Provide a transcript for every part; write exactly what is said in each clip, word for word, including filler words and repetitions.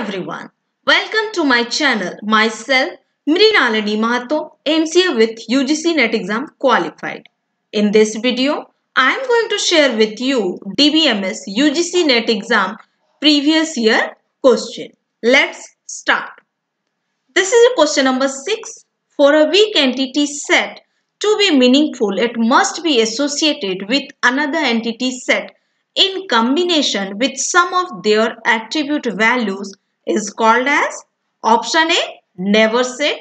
everyone. Welcome to my channel. Myself, Mrinalini Mahato, M C A with U G C NET exam qualified. In this video, I am going to share with you D B M S U G C NET exam previous year question. Let's start. This is question number six. For a weak entity set to be meaningful, it must be associated with another entity set in combination with some of their attribute values is called as option A, never set,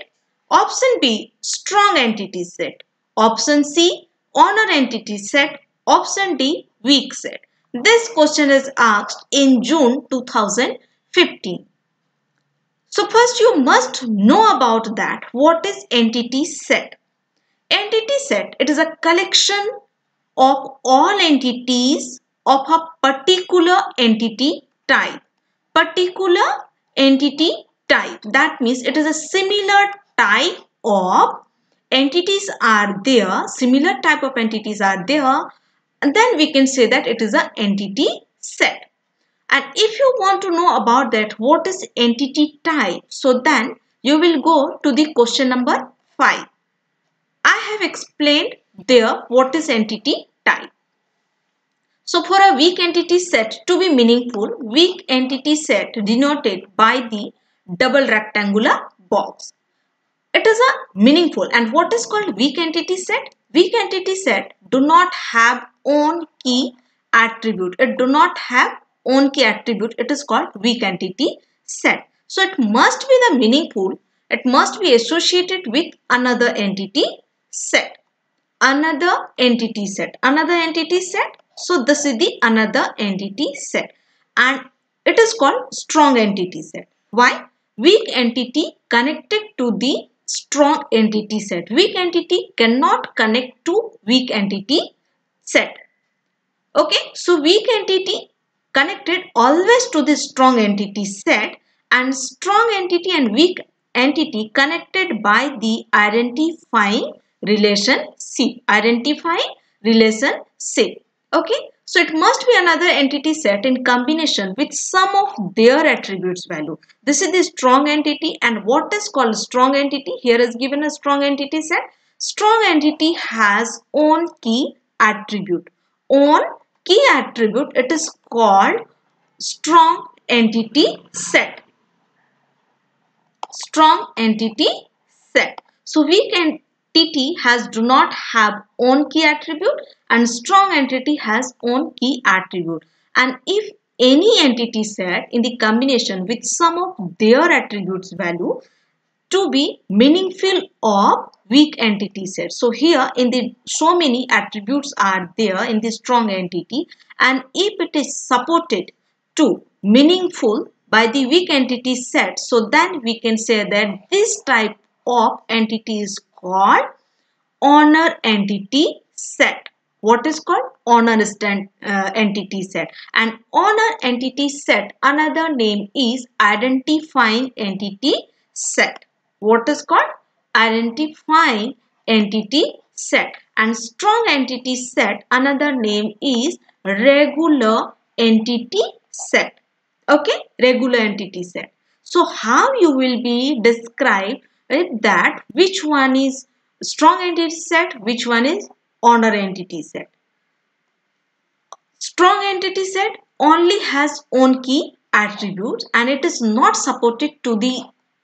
option B, strong entity set, option C, honor entity set, option D, weak set. This question is asked in June two thousand fifteen. So first you must know about that. What is entity set? Entity set, it is a collection of all entities of a particular entity type. Particular entity type. That means it is a similar type of entities are there. Similar type of entities are there. And then we can say that it is an entity set. And if you want to know about that, what is entity type? So then you will go to the question number five. I have explained there what is entity type. So for a weak entity set to be meaningful, weak entity set denoted by the double rectangular box. It is a meaningful. And what is called weak entity set? Weak entity set do not have own key attribute. It do not have own key attribute. It is called weak entity set. So it must be the meaningful. It must be associated with another entity set. Another entity set. Another entity set. So this is the another entity set. And it is called strong entity set. Why? Weak entity connected to the strong entity set. Weak entity cannot connect to weak entity set. Okay. So weak entity connected always to the strong entity set, and strong entity and weak entity connected by the identifying relationship. Identifying relationship. Okay. So it must be another entity set in combination with some of their attributes value. This is the strong entity, and what is called strong entity? Here is given a strong entity set. Strong entity has own key attribute. Own key attribute, it is called strong entity set. Strong entity set. So weak entity has do not have own key attribute, and strong entity has own key attribute. And if any entity set in the combination with some of their attributes value to be meaningful of weak entity set. So here in the so many attributes are there in the strong entity, and if it is supported to meaningful by the weak entity set, so then we can say that this type of entity is called honor entity set. What is called honor stand, uh, entity set. And honor entity set, another name is identifying entity set. What is called identifying entity set. And strong entity set, another name is regular entity set. Okay, regular entity set. So how you will be described with that, which one is strong entity set, which one is honor entity set. Strong entity set only has own key attributes, and it is not supported to the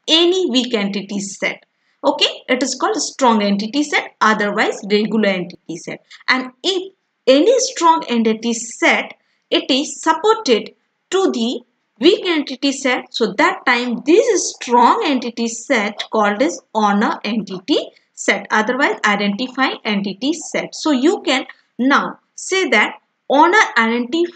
any weak entity set. Okay, it is called strong entity set, otherwise regular entity set. And if any strong entity set, it is supported to the weak entity set, so that time this strong entity set called as honor entity set, otherwise identifying entity set. So you can now say that honor identify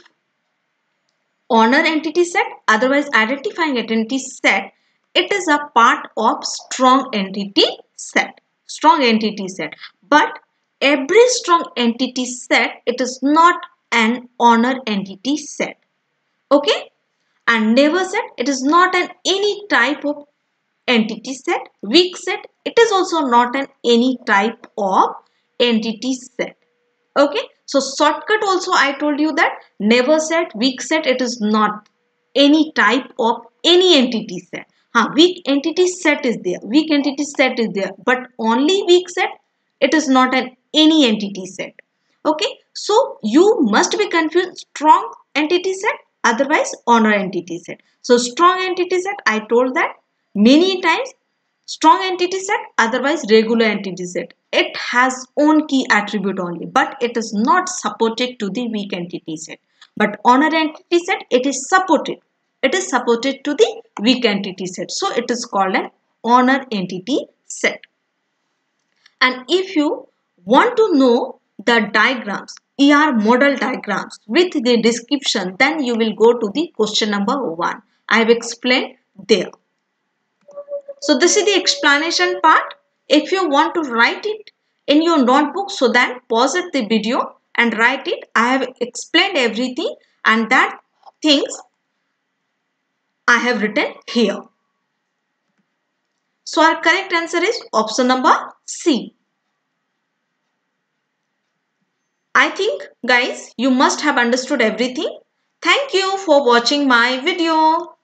honor entity set, otherwise identifying entity set, it is a part of strong entity set. Strong entity set. But every strong entity set, it is not an honor entity set. Okay. And never set, it is not an any type of entity set. Weak set, it is also not an any type of entity set. Okay. So shortcut also I told you that never set, weak set, it is not any type of any entity set. Huh, weak entity set is there. Weak entity set is there. But only weak set, it is not an any entity set. Okay. So, you must be confused strong entity set, otherwise honor entity set. So, strong entity set, I told that many times. Strong entity set, otherwise regular entity set. It has own key attribute only, but it is not supported to the weak entity set. But honor entity set, it is supported. It is supported to the weak entity set. So, it is called an honor entity set. And if you want to know the diagrams, E R model diagrams with the description, then you will go to the question number one. I have explained there. So, this is the explanation part. If you want to write it in your notebook, so then pause at the video and write it. I have explained everything and that things I have written here. So, our correct answer is option number C. I think guys, you must have understood everything. Thank you for watching my video.